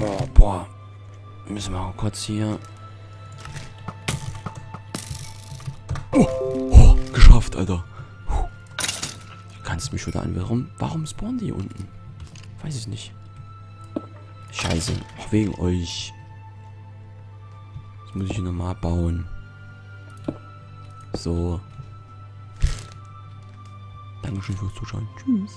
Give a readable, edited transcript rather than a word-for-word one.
Oh, boah. Müssen wir auch kurz hier... Oh, oh, geschafft, Alter. Ich kann's mich wieder an. Warum spawnen die hier unten? Weiß ich nicht. Scheiße. Ach, wegen euch. Das muss ich nochmal abbauen. So. Dankeschön fürs Zuschauen. Tschüss.